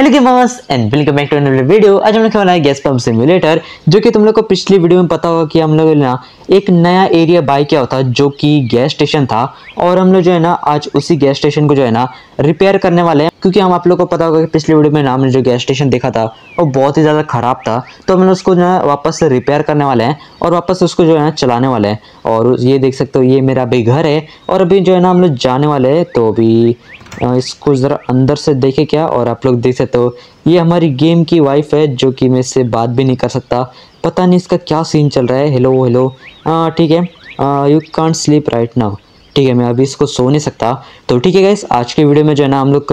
Hello gamers and welcome back to another video. आज हम लोग खेलना है गैस पंप सिमुलेटर, जो कि तुम लोग को पिछली वीडियो में पता होगा कि हम लोग ना एक नया एरिया बाय किया होता जो कि गैस स्टेशन था, और हम लोग जो है ना आज उसी गैस स्टेशन को जो है ना रिपेयर करने वाले हैं, क्योंकि हम आप लोग को पता होगा कि पिछली वीडियो में हमने जो गैस स्टेशन देखा था वो बहुत ही ज़्यादा ख़राब था, तो हम लोग उसको जो है वापस रिपेयर करने वाले हैं और वापस उसको जो है ना चलाने वाले हैं। और ये देख सकते हो ये मेरा अभी घर है और अभी जो है ना हम लोग जाने वाले हैं, तो अभी इसको ज़रा अंदर से देखे क्या। और आप लोग देख सकते हो ये हमारी गेम की वाइफ है, जो कि मैं इससे बात भी नहीं कर सकता, पता नहीं इसका क्या सीन चल रहा है। हेलो हेलो, ठीक है, you can't sleep right now, ठीक है मैं अभी इसको सो नहीं सकता। तो ठीक है गाइस, आज के वीडियो में जो है ना हम लोग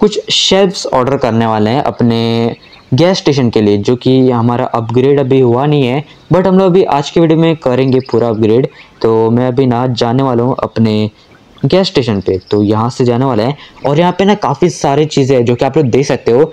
कुछ शेल्फ्स ऑर्डर करने वाले हैं अपने गैस स्टेशन के लिए, जो कि हमारा अपग्रेड अभी हुआ नहीं है, बट हम लोग अभी आज के वीडियो में करेंगे पूरा अपग्रेड। तो मैं अभी ना जाने वाला हूँ अपने गैस स्टेशन पे, तो यहाँ से जाने वाला है। और यहाँ पे ना काफ़ी सारी चीज़ें हैं जो कि आप लोग देख सकते हो,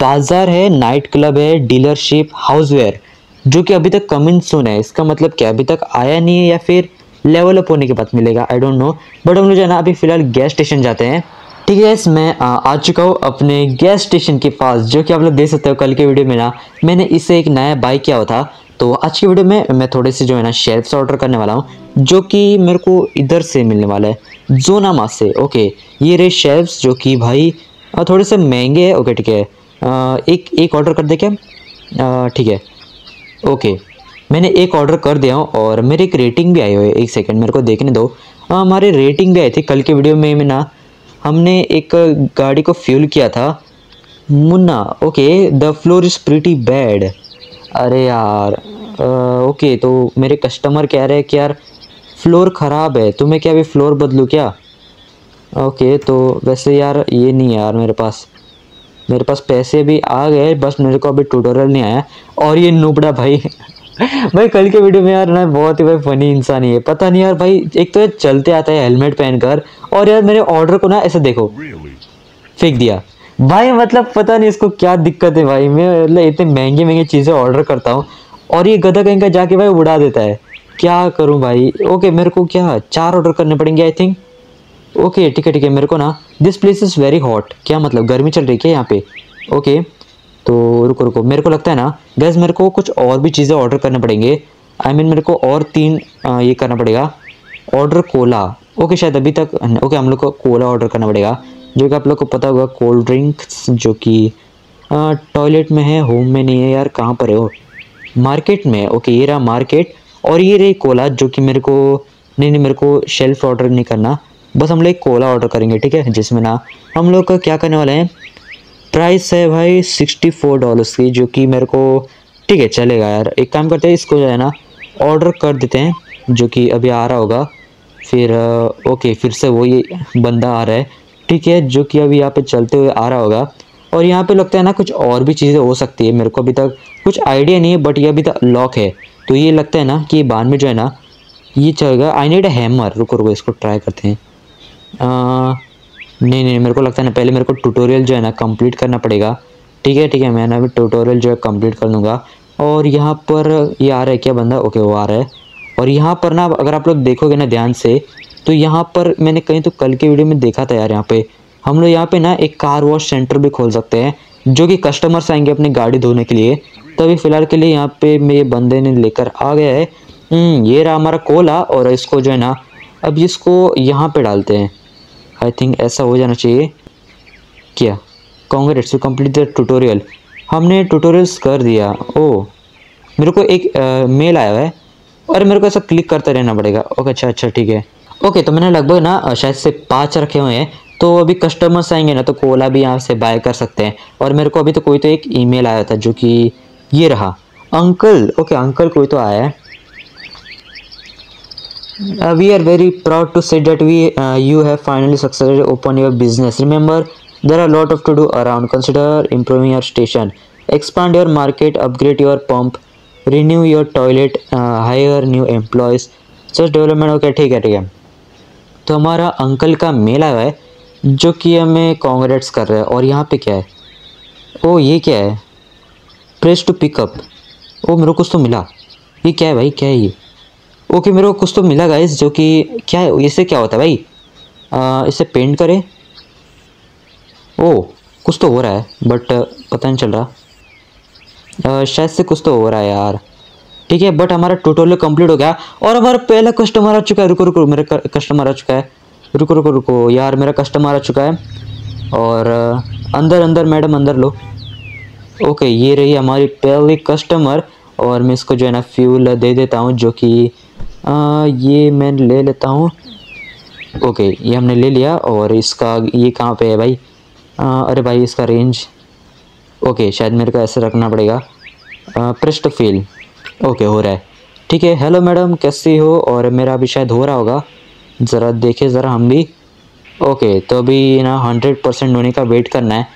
बाज़ार है, नाइट क्लब है, डीलरशिप, हाउसवेयर, जो कि अभी तक कमिंग सून है। इसका मतलब क्या अभी तक आया नहीं है या फिर लेवल अप होने के बाद मिलेगा, आई डोंट नो, बट हम लोग जो है ना अभी फ़िलहाल गैस स्टेशन जाते हैं। ठीक है गाइस, मैं आ चुका हूँ अपने गैस स्टेशन के पास, जो कि आप लोग देख सकते हो कल के वीडियो में ना मैंने इससे एक नया बाय किया हुआ था। तो आज की वीडियो में मैं थोड़े से जो है ना शेल्फ्स ऑर्डर करने वाला हूँ, जो कि मेरे को इधर से मिलने वाला है जोनामा से। ओके ये रहे शेल्फ्स, जो कि भाई थोड़े से महंगे हैं। ओके ठीक है, एक ऑर्डर कर दे क्या, ठीक है ओके मैंने एक ऑर्डर कर दिया हूँ। और मेरी एक रेटिंग भी आई हुई है, एक सेकेंड मेरे को देखने दो, हमारे रेटिंग भी आई थी कल के वीडियो में ना, हमने एक गाड़ी को फ्यूल किया था Munna. Okay the floor is pretty bad, अरे यार ओके तो मेरे कस्टमर कह रहे हैं कि यार फ्लोर ख़राब है, तो मैं क्या अभी फ्लोर बदलूँ क्या। ओके तो वैसे यार ये नहीं है यार, मेरे पास पैसे भी आ गए, बस मेरे को अभी ट्यूटोरियल नहीं आया। और ये नूबड़ा भाई भाई कल के वीडियो में यार ना बहुत ही भाई फनी इंसान ही है, पता नहीं यार भाई, एक तो चलते आता है हेलमेट पहनकर, और यार मेरे ऑर्डर को ना ऐसे देखो फेंक दिया भाई, मतलब पता नहीं इसको क्या दिक्कत है भाई। मैं मतलब इतने महंगे महंगे चीज़ें ऑर्डर करता हूँ और ये गधा कहीं का जाके भाई उड़ा देता है, क्या करूँ भाई। ओके मेरे को क्या 4 ऑर्डर करने पड़ेंगे आई थिंक। ओके ठीक है ठीक है, मेरे को ना this place is very hot, क्या मतलब गर्मी चल रही है क्या यहाँ पे। ओके तो रुको रुको, मेरे को लगता है ना गैस मेरे को कुछ और भी चीज़ें ऑर्डर करने पड़ेंगे, आई मीन मेरे को और 3 ये करना पड़ेगा ऑर्डर कोला। ओके शायद अभी तक ओके हम लोग को कोला ऑर्डर करना पड़ेगा, जो कि आप लोग को पता होगा कोल्ड ड्रिंक्स, जो कि टॉयलेट में है, होम में नहीं है यार, कहाँ पर है वो, मार्केट में। ओके ये रहा मार्केट, और ये रही कोला, जो कि मेरे को नहीं, मेरे को शेल्फ ऑर्डर नहीं करना, बस हम लोग एक कोला ऑर्डर करेंगे। ठीक है जिसमें ना हम लोग का क्या करने वाले हैं, प्राइस है भाई $64 की, जो कि मेरे को ठीक है चलेगा यार। एक काम करते हैं इसको जो है ना ऑर्डर कर देते हैं, जो कि अभी आ रहा होगा फिर। ओके फिर से वो ये बंदा आ रहा है, ठीक है जो कि अभी यहाँ पे चलते हुए आ रहा होगा। और यहाँ पे लगता है ना कुछ और भी चीज़ें हो सकती है, मेरे को अभी तक कुछ आइडिया नहीं है, बट ये अभी तक लॉक है, तो ये लगता है ना कि बाद में जो है ना ये चलेगा। आई नीड अ हैमर, रुको रुको इसको ट्राई करते हैं। नहीं, मेरे को लगता है ना पहले मेरे को ट्यूटोरियल जो है ना कंप्लीट करना पड़ेगा। ठीक है मैं ना अभी ट्यूटोरियल जो है कंप्लीट कर लूँगा। और यहाँ पर ये आ रहा है क्या बंदा, ओके वो आ रहा है। और यहाँ पर ना अगर आप लोग देखोगे ना ध्यान से, तो यहाँ पर मैंने कहीं तो कल के वीडियो में देखा था यार, यहाँ पे हम लोग यहाँ पे ना एक कार वॉश सेंटर भी खोल सकते हैं, जो कि कस्टमर्स आएंगे अपनी गाड़ी धोने के लिए। तभी फ़िलहाल के लिए यहाँ पे मेरे बंदे ने लेकर आ गया है। ये रहा हमारा कोला, और इसको जो है ना अब इसको यहाँ पे डालते हैं, आई थिंक ऐसा हो जाना चाहिए क्या। Congrats you complete the tutorial, हमने ट्यूटोरियल्स कर दिया। ओह मेरे को एक मेल आया है और मेरे को ऐसा क्लिक करते रहना पड़ेगा। ओके अच्छा ठीक है। ओके तो मैंने लगभग ना शायद से 5 रखे हुए हैं, तो अभी कस्टमर्स आएंगे ना तो कोला भी यहाँ से बाय कर सकते हैं। और मेरे को अभी तो कोई तो एक ईमेल आया था, जो कि ये रहा अंकल। ओके अंकल कोई तो आया है। We are very proud to say that we you have finally successfully open your business, remember there are lot of to do around, consider improving your station, expand your market, upgrade your pump, renew your toilet, hire new employees, such development. Okay ठीक है तो हमारा uncle का mail आया है, जो कि हमें कांग्रेट्स कर रहा है। और यहाँ पे क्या है, ओ ये क्या है, प्रेस टू पिकअप, ओ मेरे को कुछ तो मिला, ये क्या है भाई, क्या है ये। ओके मेरे को कुछ तो मिला गाइस, जो कि क्या है, इससे क्या होता है भाई, इसे पेंट करें। ओ कुछ तो हो रहा है बट पता नहीं चल रहा, शायद से कुछ तो हो रहा है यार। ठीक है, बट हमारा टोटल कंप्लीट हो गया और हमारा पहला कस्टमर आ चुका है। रुको रुको मेरा कस्टमर आ चुका है, रुको रुको रुको यार मेरा कस्टमर आ चुका है। और अंदर अंदर मैडम अंदर लो। ओके, ये रही हमारी पहली कस्टमर और मैं इसको जो है ना फ्यूल दे देता हूँ, जो कि ये मैं ले लेता हूँ। ओके, ये हमने ले लिया। और इसका ये कहाँ पे है भाई? अरे भाई इसका रेंज, ओके शायद मेरे को ऐसे रखना पड़ेगा, पृष्ठ फील। ओके हो रहा है, ठीक है। हेलो मैडम कैसी हो? और मेरा भी शायद हो रहा होगा, ज़रा देखें ज़रा हम भी। ओके, तो अभी ना 100% होने का वेट करना है,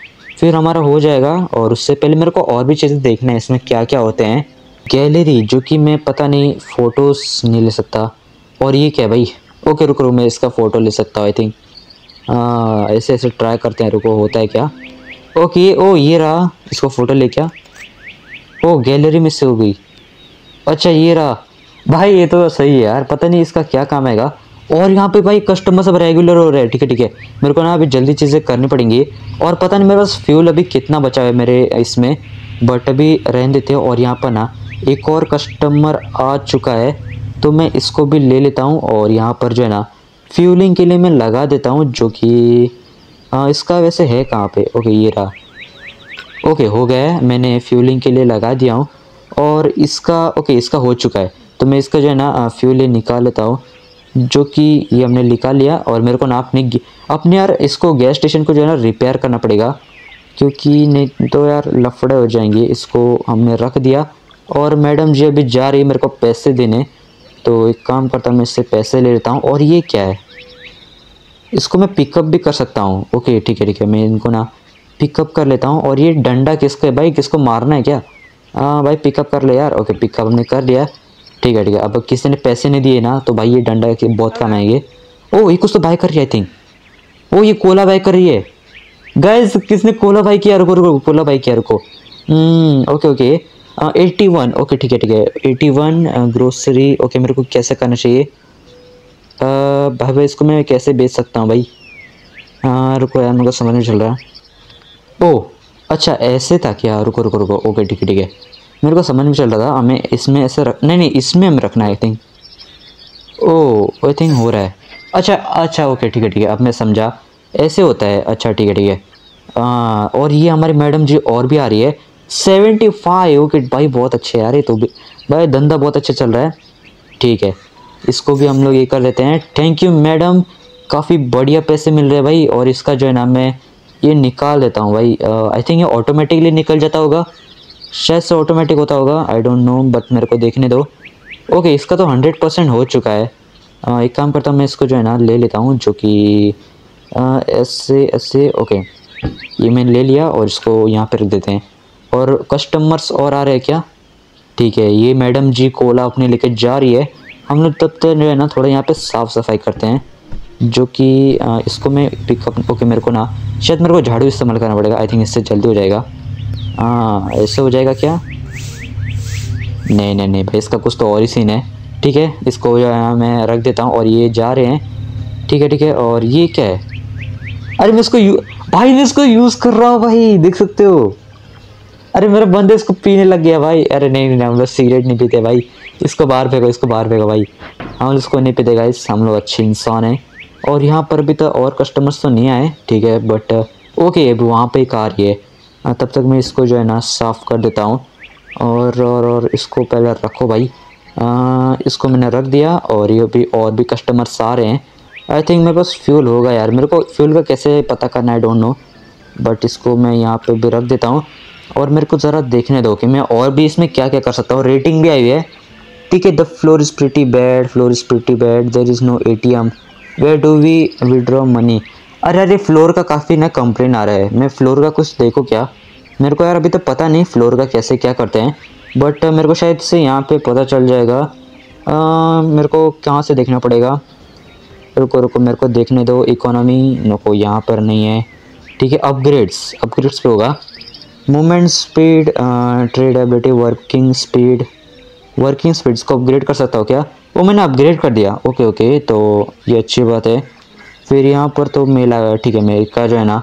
फिर हमारा हो जाएगा। और उससे पहले मेरे को और भी चीज़ें देखना है, इसमें क्या क्या होते हैं। गैलरी, जो कि मैं पता नहीं फ़ोटोज़ नहीं ले सकता। और ये क्या भाई? ओके रुको, मैं इसका फ़ोटो ले सकता हूँ आई थिंक। ऐसे ऐसे ट्राई करते हैं, रुको होता है क्या। ओके, ओ ये रहा, इसको फ़ोटो ले क्या। ओ गैलरी में से हो गई, अच्छा ये रहा। भाई ये तो सही है यार, पता नहीं इसका क्या काम आएगा। और यहाँ पे भाई कस्टमर सब रेगुलर हो रहे हैं। ठीक है ठीक है, मेरे को ना अभी जल्दी चीज़ें करनी पड़ेंगी। और पता नहीं मेरे पास फ्यूल अभी कितना बचा है मेरे इसमें, बट अभी रहने देते हैं। और यहाँ पर ना एक और कस्टमर आ चुका है, तो मैं इसको भी ले लेता हूँ। और यहाँ पर जो है ना फ्यूलिंग के लिए मैं लगा देता हूँ, जो कि इसका वैसे है कहाँ पे? ओके ये रहा। ओके हो गया है, मैंने फ्यूलिंग के लिए लगा दिया हूँ। और इसका ओके इसका हो चुका है, तो मैं इसका जो है ना फ्यूल निकाल लेता हूँ, जो कि ये हमने निकाल लिया। और मेरे को ना अपने यार इसको गैस स्टेशन को जो है ना रिपेयर करना पड़ेगा, क्योंकि नहीं तो यार लफड़े हो जाएंगे। इसको हमने रख दिया और मैडम जी अभी जा रही है मेरे को पैसे देने, तो एक काम करता हूँ मैं इससे पैसे ले लेता हूँ। और ये क्या है? इसको मैं पिकअप भी कर सकता हूँ। ओके ठीक है ठीक है, मैं इनको ना पिकअप कर लेता हूँ। और ये डंडा किसका है भाई? किसको मारना है क्या? हाँ भाई पिकअप कर ले यार। ओके पिकअप हमने कर लिया, ठीक है ठीक है। अब किसी ने पैसे नहीं दिए ना, तो भाई ये डंडा के बहुत काम आएंगे। ओ ये कुछ तो बाय कर रही है आई थिंक। ओ ये कोला बाय कर रही है गाइज, किसने कोला बाय किया? रुको रुको कोला बाय किया, रुको। ओके ओके 81, ओके ठीक है ठीक है। 81 ग्रोसरी, ओके मेरे को कैसे करना चाहिए? भाई इसको मैं कैसे बेच सकता हूँ भाई? रुको यार मेरे को समझ नहीं चल रहा। ओ अच्छा ऐसे था क्या? रुको रुको रुको, ओके ठीक है ठीक है, मेरे को समझ में चल रहा था। हमें इसमें ऐसे रख, नहीं इसमें हम रखना है I think. O I think हो रहा है, अच्छा ओके ठीक है ठीक है, अब मैं समझा ऐसे होता है। अच्छा ठीक है ठीक है। और ये हमारी मैडम जी और भी आ रही है। 75, ओके भाई बहुत अच्छे यार, ये तो भाई धंधा बहुत अच्छा चल रहा है। ठीक है, इसको भी हम लोग ये कर लेते हैं। थैंक यू मैडम, काफ़ी बढ़िया पैसे मिल रहे हैं भाई। और इसका जो है ना मैं ये निकाल देता हूँ भाई। आई थिंक ये ऑटोमेटिकली निकल जाता होगा, शायद से ऑटोमेटिक होता होगा, आई डोंट नो, बट मेरे को देखने दो। ओके इसका तो 100% हो चुका है। एक काम करता हूँ मैं इसको जो है ना ले लेता हूँ, जो कि ऐसे ऐसे। ओके ये मैंने ले लिया और इसको यहाँ पर रख देते हैं। और कस्टमर्स और आ रहे हैं क्या? ठीक है, ये मैडम जी कोला अपने लेके जा रही है। हम लोग तब तक जो है ना थोड़ा यहाँ पे साफ़ सफाई करते हैं, जो कि इसको मैं पिकअप। ओके मेरे को ना शायद मेरे को झाड़ू इस्तेमाल करना पड़ेगा आई थिंक, इससे जल्दी हो जाएगा। हाँ ऐसे हो जाएगा क्या? नहीं नहीं नहीं भाई, इसका कुछ तो और ही सीन है। ठीक है, इसको जो है मैं रख देता हूँ। और ये जा रहे हैं, ठीक है ठीक है। और ये क्या है? अरे मैं इसको भाई मैं इसको यूज़ कर रहा हूँ भाई, देख सकते हो। अरे मेरा बंदे इसको पीने लग गया भाई। अरे नहीं नहीं, हम लोग सिगरेट नहीं पीते भाई। इसको बाहर फेंको, इसको बाहर फेंको भाई, हम लोग इसको नहीं पीते गाइस, हम लोग अच्छे इंसान हैं। और यहाँ पर भी तो और कस्टमर्स तो नहीं आए, ठीक है। बट ओके अभी वहाँ पे एक आ रही है, तब तक मैं इसको जो है ना साफ़ कर देता हूँ। और इसको पहले रखो भाई। इसको मैंने रख दिया। और ये भी और भी कस्टमर्स आ रहे हैं। आई थिंक मेरे पास फ्यूल होगा यार, मेरे को फ्यूल का कैसे पता करना है आई डोंट नो, बट इसको मैं यहाँ पर भी रख देता हूँ। और मेरे को ज़रा देखने दो कि मैं और भी इसमें क्या क्या कर सकता हूँ। रेटिंग भी आई हुई है, ठीक है। The floor is pretty bad, floor is pretty bad, there is no ATM, where do we withdraw money. अरे अरे फ्लोर का काफ़ी ना कंप्लेन आ रहा है। मैं फ्लोर का कुछ देखो क्या, मेरे को यार अभी तो पता नहीं फ्लोर का कैसे क्या करते हैं, बट मेरे को शायद से यहाँ पे पता चल जाएगा। मेरे को कहाँ से देखना पड़ेगा? रुको रुको मेरे को देखने दो। इकोनॉमी नको, यहाँ पर नहीं है, ठीक है। अपग्रेड्स, अपग्रेड्स पे होगा। Movement speed, trade ability, working speed, working speeds को अपग्रेड कर सकता हो क्या? वो मैंने अपग्रेड कर दिया। ओके ओके तो ये अच्छी बात है। फिर यहाँ पर तो मेला, ठीक है, मेरे का जो है ना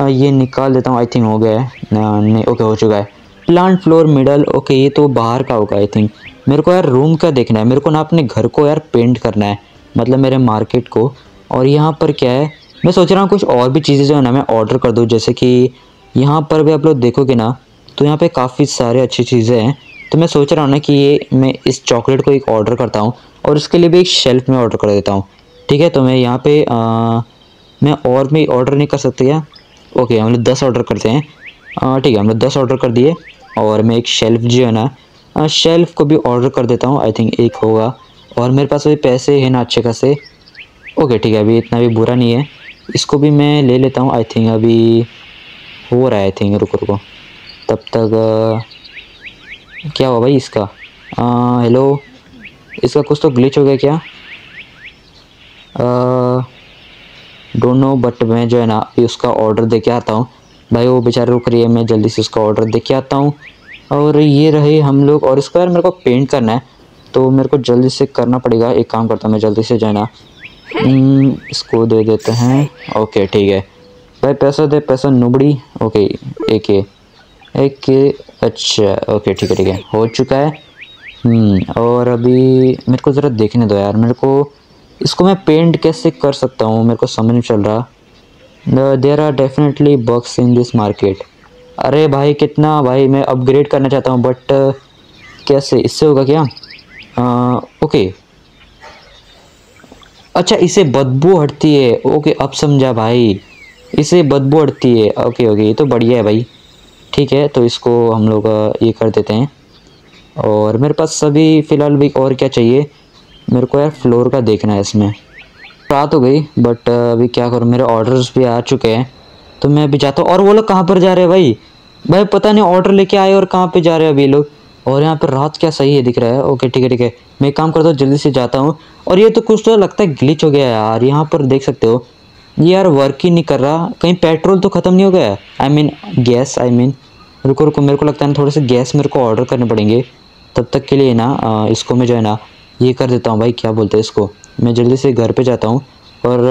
ये निकाल देता हूँ। आई थिंक हो गया है, नहीं ओके हो चुका है। प्लांट फ्लोर मिडल, ओके ये तो बाहर का होगा आई थिंक। मेरे को यार रूम का देखना है, मेरे को ना अपने घर को यार पेंट करना है, मतलब मेरे मार्केट को। और यहाँ पर क्या है, मैं सोच रहा हूँ कुछ और भी चीज़ें जो है ना मैं ऑर्डर कर दूँ, जैसे कि यहाँ पर भी आप लोग देखोगे ना तो यहाँ पे काफ़ी सारे अच्छी चीज़ें हैं। तो मैं सोच रहा हूँ ना कि ये मैं इस चॉकलेट को एक ऑर्डर करता हूँ और उसके लिए भी एक शेल्फ़ में ऑर्डर कर देता हूँ। ठीक है, तो मैं यहाँ पे मैं और भी ऑर्डर नहीं कर सकती है। ओके हम लोग 10 ऑर्डर करते हैं। ठीक है, हम लोग 10 ऑर्डर कर दिए और मैं एक शेल्फ़ जो है ना शेल्फ़ को भी ऑर्डर कर देता हूँ। आई थिंक एक होगा और मेरे पास अभी पैसे हैं ना अच्छे खासे। ओके ठीक है, अभी इतना भी बुरा नहीं है। इसको भी मैं ले लेता हूँ। आई थिंक अभी हो रहा है, आई थिंक रुको रुको, तब तक क्या हुआ भाई इसका? हेलो, इसका कुछ तो ग्लिच हो गया क्या? डोंट नो, बट मैं जो है ना अभी उसका ऑर्डर दे के आता हूँ। भाई वो बेचारा रुक रही है, मैं जल्दी से उसका ऑर्डर दे के आता हूँ। और ये रहे हम लोग, और इसको यार मेरे को पेंट करना है तो मेरे को जल्दी से करना पड़ेगा। एक काम करता हूँ मैं जल्दी से जो है ना इसको दे देते हैं। ओके ठीक है भाई, पैसा दे पैसा नुबड़ी। ओके एक के अच्छा ओके ठीक है हो चुका है। और अभी मेरे को ज़रा देखने दो यार, मेरे को इसको मैं पेंट कैसे कर सकता हूँ मेरे को समझ नहीं चल रहा। There are definitely bugs in this market. अरे भाई कितना भाई, मैं अपग्रेड करना चाहता हूँ बट कैसे, इससे होगा क्या? ओके अच्छा, इसे बदबू हटती है। ओके अब समझा भाई, इसे बदबू हटती है। ओके ओके ये तो बढ़िया है भाई। ठीक है तो इसको हम लोग ये कर देते हैं। और मेरे पास सभी फ़िलहाल भी और क्या चाहिए मेरे को यार, फ्लोर का देखना है। इसमें रात हो गई बट अभी क्या करूँ, मेरे ऑर्डर्स भी आ चुके हैं तो मैं अभी जाता हूँ। और वो लोग कहाँ पर जा रहे हैं भाई? भाई पता नहीं ऑर्डर लेके आए और कहाँ पे जा रहे हैं अभी लोग। और यहाँ पर रात क्या सही है दिख रहा है। ओके ठीक है ठीक है, मैं एक काम करता हूँ जल्दी से जाता हूँ। और ये तो कुछ तो लगता है ग्लिच हो गया यार, यहाँ पर देख सकते हो ये यार वर्क ही नहीं कर रहा। कहीं पेट्रोल तो ख़त्म नहीं हो गया? I mean gas, I mean रुको रुको, मेरे को लगता है ना थोड़े से गैस मेरे को ऑर्डर करने पड़ेंगे। तब तक के लिए ना इसको मैं जो है ना ये कर देता हूँ भाई, क्या बोलते हैं इसको, मैं जल्दी से घर पे जाता हूँ और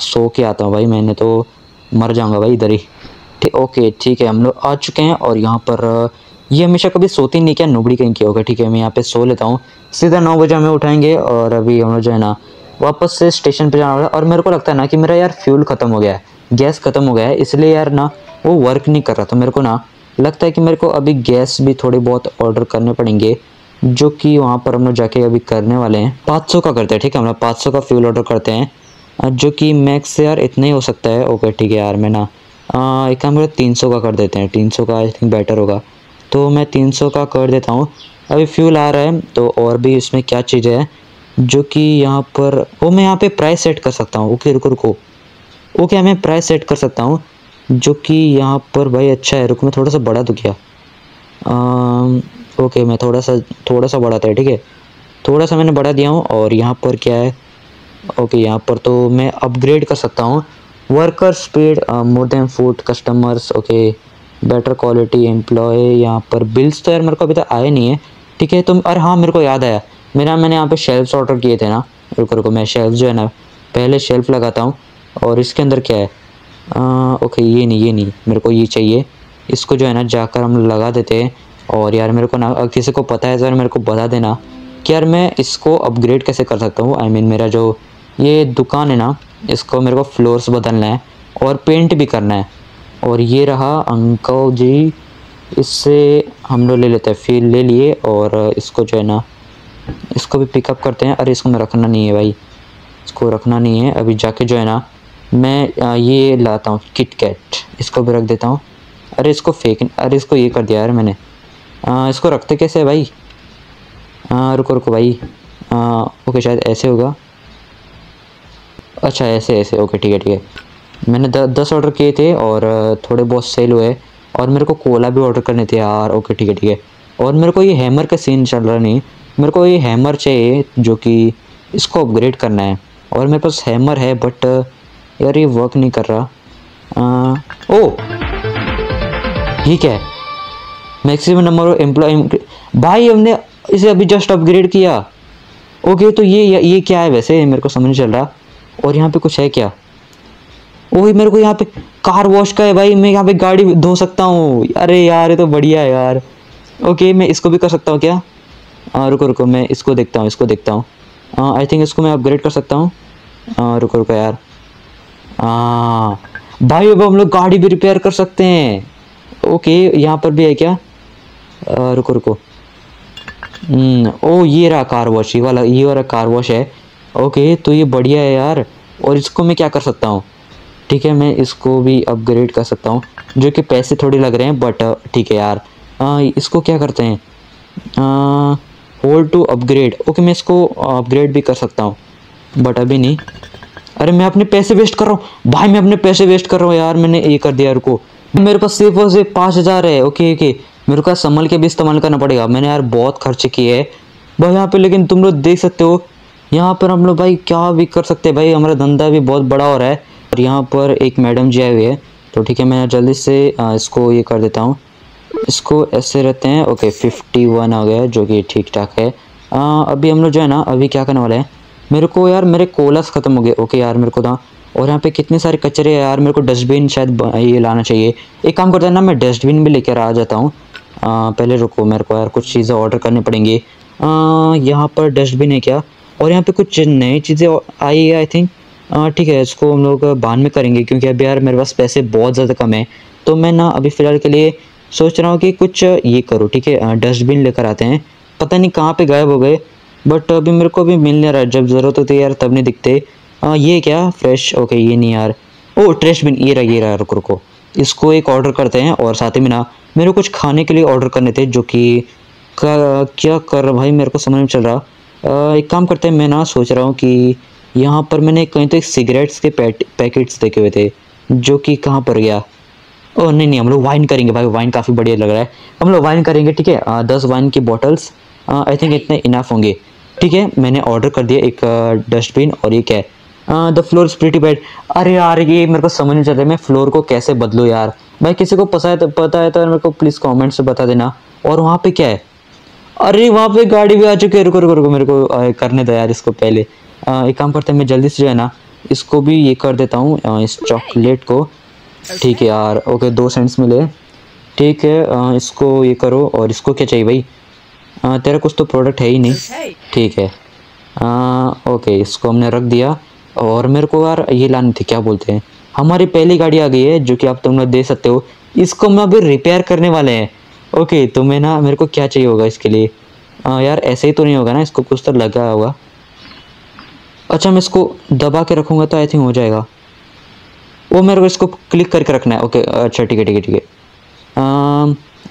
सो के आता हूँ भाई, मैंने तो मर जाऊँगा भाई इधर ही। ठीक ओके ठीक है, हम लोग आ चुके हैं। और यहाँ पर ये हमेशा कभी सोती नहीं क्या नुबड़ी कहीं की? होगा ठीक है, मैं यहाँ पर सो लेता हूँ। सीधा 9 बजे हमें उठाएँगे और अभी हम लोग जो है ना वापस से स्टेशन पे जाना पड़ा। और मेरे को लगता है ना कि मेरा यार फ्यूल ख़त्म हो गया है, गैस ख़त्म हो गया है, इसलिए यार ना वो वर्क नहीं कर रहा। तो मेरे को ना लगता है कि मेरे को अभी गैस भी थोड़े बहुत ऑर्डर करने पड़ेंगे, जो कि वहाँ पर हम लोग जाके अभी करने वाले हैं। 500 का करते हैं, ठीक है हम लोग 500 का फ्यूल ऑर्डर करते हैं, जो कि मैक्स यार इतना ही हो सकता है। ओके ठीक है यार, मैं ना एक काम 300 का कर देते हैं, 300 का आई थिंक बेटर होगा। तो मैं 300 का कर देता हूँ। अभी फ्यूल आ रहा है तो और भी इसमें क्या चीज़ें हैं जो कि यहाँ पर वो मैं यहाँ पे प्राइस सेट कर सकता हूँ। ओके रुको रुको, ओके मैं प्राइस सेट कर सकता हूँ जो कि यहाँ पर भाई अच्छा है। रुको मैं थोड़ा सा बढ़ा दूँ क्या? ओके मैं थोड़ा सा बढ़ाता है। ठीक है थोड़ा सा मैंने बढ़ा दिया हूँ। और यहाँ पर क्या है? ओके यहाँ पर तो मैं अपग्रेड कर सकता हूँ। Worker speed more than food customers, okay better quality employ. यहाँ पर बिल्स तो यार मेरे को अभी तक आए नहीं है। ठीक है तुम, अरे हाँ मेरे को याद आया, मैंने यहाँ पे शेल्फ्स ऑर्डर किए थे ना। रुको रुको मैं शेल्फ जो है ना पहले शेल्फ़ लगाता हूँ। और इसके अंदर क्या है? ओके ये नहीं मेरे को ये चाहिए। इसको जो है ना जाकर हम लगा देते हैं। और यार मेरे को ना किसी को पता है सर मेरे को बता देना कि यार मैं इसको अपग्रेड कैसे कर सकता हूँ। आई मीन मेरा जो ये दुकान है ना इसको मेरे को फ्लोर्स बदलना है और पेंट भी करना है। और ये रहा अंकल जी, इससे हम लोग ले लेते हैं, फिर ले लिए। और इसको जो है ना इसको भी पिकअप करते हैं। अरे इसको मैं रखना नहीं है भाई, इसको रखना नहीं है। अभी जाके जो है ना मैं ये लाता हूँ किटकैट, इसको भी रख देता हूँ। अरे इसको अरे इसको ये कर दिया यार मैंने। इसको रखते कैसे है भाई? रुको रुको भाई, ओके शायद ऐसे होगा। अच्छा ऐसे ऐसे, ओके ठीक है ठीक है। मैंने 10 ऑर्डर किए थे और थोड़े बहुत सेल हुए। और मेरे को कोला भी ऑर्डर करने थे यार। ओके ठीक है ठीक है। और मेरे को ये हैमर का सीन चल रहा नहीं, मेरे को ये हैमर चाहिए जो कि इसको अपग्रेड करना है। और मेरे पास हैमर है बट यार ये वर्क नहीं कर रहा। ओ ये क्या है? मैक्सिमम नंबर एम्प्लॉय, भाई हमने इसे अभी जस्ट अपग्रेड किया। ओके तो ये क्या है वैसे, मेरे को समझ नहीं चल रहा। और यहाँ पे कुछ है क्या? वही मेरे को यहाँ पे कार वॉश का है भाई, मैं यहाँ पे गाड़ी धो सकता हूँ। अरे यार ये तो बढ़िया है यार। ओके मैं इसको भी कर सकता हूँ क्या? रुको रुको मैं इसको देखता हूँ, इसको देखता हूँ। आई थिंक इसको मैं अपग्रेड कर सकता हूँ। रुको रुको यार। भाई अब हम लोग गाड़ी भी रिपेयर कर सकते हैं। ओके यहाँ पर भी है क्या? रुको रुको। ओ ये रहा कार वॉश, ये वाला कार वॉश है। ओके तो ये बढ़िया है यार। और इसको मैं क्या कर सकता हूँ? ठीक है मैं इसको भी अपग्रेड कर सकता हूँ, जो कि पैसे थोड़े लग रहे हैं बट ठीक है यार। इसको क्या करते हैं? Hold to upgrade. ओके मैं इसको अपग्रेड भी कर सकता हूँ बट अभी नहीं। अरे मैं अपने पैसे वेस्ट कर रहा हूँ भाई, मैं अपने पैसे वेस्ट कर रहा हूँ यार। मैंने ये कर दिया। रुको मेरे पास सिर्फ और सिर्फ 5000 है। ओके ओके मेरे को संभल के भी इस्तेमाल करना पड़ेगा। मैंने यार बहुत खर्चे किए है भाई यहाँ पे। लेकिन तुम लोग देख सकते हो यहाँ पर हम लोग भाई क्या भी कर सकते हैं भाई। हमारा धंधा भी बहुत बड़ा हो रहा है। और यहाँ पर एक मैडम जी आई हुई है तो ठीक है मैं जल्दी से इसको ये कर देता हूँ। इसको ऐसे रहते हैं। ओके 51 आ गया जो कि ठीक ठाक है। अभी हम लोग जो है ना अभी क्या करने वाले हैं? मेरे को यार मेरे कोलास ख़त्म हो गए। ओके यार मेरे को ना, और यहाँ पे कितने सारे कचरे हैं यार। मेरे को डस्टबिन शायद ये लाना चाहिए। एक काम करता है ना, मैं डस्टबिन भी लेकर आ जाता हूँ। पहले रुको मेरे को यार कुछ चीज़ें ऑर्डर करनी पड़ेंगी। यहाँ पर डस्टबिन है क्या? और यहाँ पे कुछ नई चीज़ें आई है आई थिंक। ठीक है इसको हम लोग बाद में करेंगे क्योंकि अभी यार मेरे पास पैसे बहुत ज़्यादा कम है। तो मैं ना अभी फ़िलहाल के लिए सोच रहा हूँ कि कुछ ये करूँ। ठीक है डस्टबिन लेकर आते हैं। पता नहीं कहाँ पे गायब हो गए बट अभी मेरे को अभी मिल नहीं रहा है। जब ज़रूरत होती है यार तब नहीं दिखते। ये क्या फ्रेश? ओके ये नहीं यार। ओ ट्रेश बिन ये रहा। रुको रुको इसको एक ऑर्डर करते हैं। और साथ ही में ना मेरे को कुछ खाने के लिए ऑर्डर करने थे जो कि क्या कर भाई मेरे को समझ नहीं चल रहा। एक काम करते हैं, मैं ना सोच रहा हूँ कि यहाँ पर मैंने कहीं तो एक सिगरेट्स के पैकेट्स देखे हुए थे जो कि कहाँ पर गया। ओह नहीं हम लोग वाइन करेंगे भाई, वाइन काफ़ी बढ़िया लग रहा है। हम लोग वाइन करेंगे ठीक है। 10 वाइन की बॉटल्स आई थिंक इतने इनफ होंगे। ठीक है मैंने ऑर्डर कर दिया एक डस्टबिन। और ये क्या है? The floor is pretty bad. अरे यार ये मेरे को समझ नहीं चल रहा है मैं फ्लोर को कैसे बदलूँ यार। भाई किसी को पता है तो मेरे को प्लीज़ कॉमेंट से बता देना। और वहाँ पर क्या है? अरे वहाँ पे गाड़ी भी आ चुकी है। रुको मेरे को करने दो यार इसको। पहले एक काम करते हैं, मैं जल्दी से जो है ना इसको भी ये कर देता हूँ, इस चॉकलेट को। ठीक है यार। ओके 2 सेंट्स मिले। ठीक है इसको ये करो। और इसको क्या चाहिए भाई? तेरा कुछ तो प्रोडक्ट है ही नहीं। ठीक है ओके इसको हमने रख दिया। और मेरे को यार ये लानी थी, क्या बोलते हैं, हमारी पहली गाड़ी आ गई है जो कि आप तुम लोग देख सकते हो। इसको हम अभी रिपेयर करने वाले हैं। ओके तो मैं ना मेरे को क्या चाहिए होगा इसके लिए? यार ऐसे ही तो नहीं होगा ना, इसको कुछ तो लगा होगा। अच्छा मैं इसको दबा के रखूँगा तो आई थिंक हो जाएगा। वो मेरे को इसको क्लिक करके रखना है। ओके अच्छा ठीक है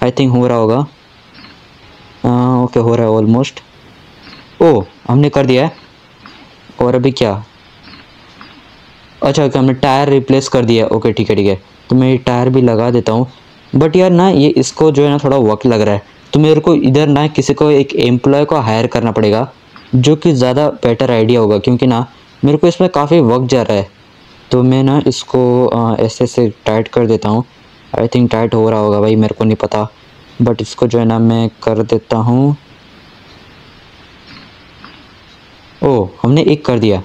आई थिंक हो रहा होगा। ओके हो रहा है ऑलमोस्ट। ओ हमने कर दिया है। और अभी क्या? अच्छा ओके हमने टायर रिप्लेस कर दिया। ओके ठीक है तो मैं टायर भी लगा देता हूँ। बट यार ना ये इसको जो है ना थोड़ा वक्त लग रहा है तो मेरे को इधर ना किसी को एक एम्प्लॉय को हायर करना पड़ेगा जो कि ज़्यादा बेटर आइडिया होगा क्योंकि ना मेरे को इसमें काफ़ी वक्त जा रहा है। तो मैं ना इसको ऐसे टाइट कर देता हूँ। आई थिंक टाइट हो रहा होगा भाई, मेरे को नहीं पता बट इसको जो है ना मैं कर देता हूँ। ओ हमने एक कर दिया।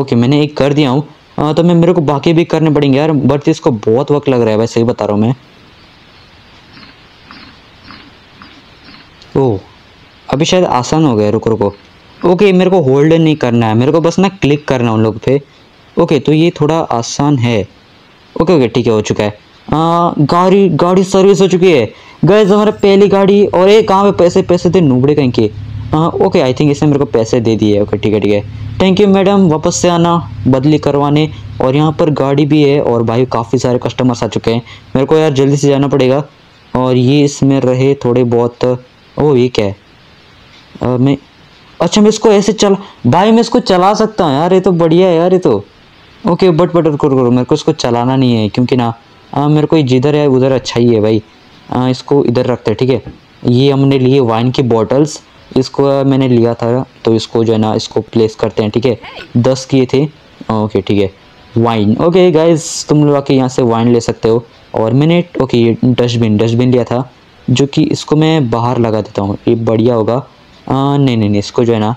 ओके मैंने एक कर दिया हूँ तो मैं मेरे को बाकी भी करने पड़ेंगे यार बट इसको बहुत वक्त लग रहा है भाई, सही बता रहा हूँ मैं। ओह अभी शायद आसान हो गया। रुको ओके मेरे को होल्ड नहीं करना है, मेरे को बस ना क्लिक करना है उन लोग पे। ओके तो ये थोड़ा आसान है। ओके ठीक है हो चुका है। गाड़ी सर्विस हो चुकी है गाइस, हमारा पहली गाड़ी। और ये कहाँ पे पैसे थे नूबड़े कहीं के। ओके आई थिंक इसने मेरे को पैसे दे दिए। ओके ठीक है थैंक यू मैडम, वापस से आना बदली करवाने। और यहाँ पर गाड़ी भी है। और भाई काफ़ी सारे कस्टमर्स आ चुके हैं, मेरे को यार जल्दी से जाना पड़ेगा। और ये इसमें रहे थोड़े बहुत। ओ ये क्या है? मैं इसको ऐसे चला सकता हूँ यार, ये तो बढ़िया है यार ये तो। ओके बट करो मेरे को इसको चलाना नहीं है क्योंकि ना मेरे को जिधर है उधर अच्छा ही है भाई। इसको इधर रखते हैं ठीक है। ये हमने लिए वाइन की बॉटल्स, इसको मैंने लिया था तो इसको जो है ना इसको प्लेस करते हैं ठीक है। 10 किए थे। ओके ठीक है वाइन। ओके गाइज तुम लोग आके यहाँ से वाइन ले सकते हो। और मैंने ओके ये डस्टबिन लिया था जो कि इसको मैं बाहर लगा देता हूँ, ये बढ़िया होगा। नहीं इसको जो है ना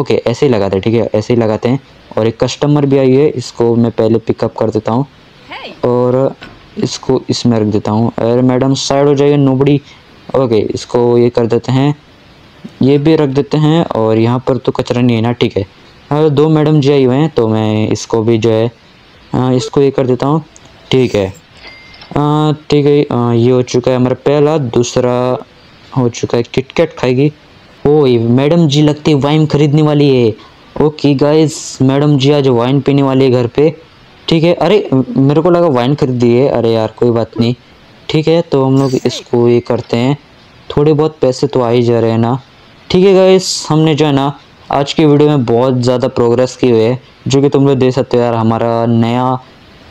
ओके ऐसे ही लगाते हैं ठीक है, ऐसे ही लगाते हैं। और एक कस्टमर भी आई है, इसको मैं पहले पिकअप कर देता हूँ। और इसको इसमें रख देता हूँ। अरे मैडम साइड हो जाइए, नोबडी। ओके, इसको ये कर देते हैं, ये भी रख देते हैं। और यहाँ पर तो कचरा नहीं है ना, ठीक है। अगर दो मैडम जी आई हुए हैं तो मैं इसको भी जो है इसको ये कर देता हूँ, ठीक है। ठीक है, ये हो चुका है हमारा पहला। दूसरा हो चुका है, किटकैट खाएगी। ओ मैडम जी लगती है वाइन खरीदने वाली है। ओके गाइस, मैडम जी आज वाइन पीने वाली है घर पे, ठीक है। अरे मेरे को लगा वाइन खरीदी है। अरे यार कोई बात नहीं, ठीक है। तो हम लोग इसको ये करते हैं, थोड़े बहुत पैसे तो आ ही जा रहे हैं ना, ठीक है। गाइस हमने जो है ना आज की वीडियो में बहुत ज़्यादा प्रोग्रेस की हुई है, जो कि तुम लोग देख सकते हो यार। हमारा नया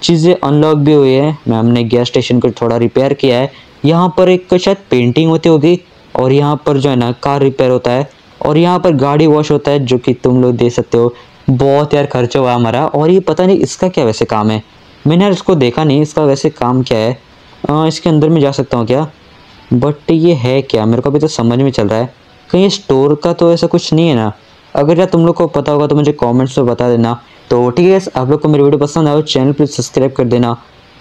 चीज़ें अनलॉक भी हुई है। हमने गैस स्टेशन को थोड़ा रिपेयर किया है। यहाँ पर एक शायद पेंटिंग होती होगी, और यहाँ पर जो है ना कार रिपेयर होता है, और यहाँ पर गाड़ी वॉश होता है, जो कि तुम लोग देख सकते हो। बहुत यार खर्चा हुआ हमारा। और ये पता नहीं इसका क्या वैसे काम है, मैंने यार इसको देखा नहीं, इसका वैसे काम क्या है। इसके अंदर में जा सकता हूँ क्या? बट ये है क्या, मेरे को अभी तो समझ में चल रहा है। कहीं स्टोर का तो ऐसा कुछ नहीं है ना? अगर यार तुम लोग को पता होगा तो मुझे कमेंट्स में बता देना। तो ठीक है, आप लोग को मेरी वीडियो पसंद आए चैनल प्लीज़ सब्सक्राइब कर देना।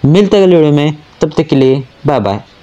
मिलते हैं अगले वीडियो में, तब तक के लिए बाय बाय।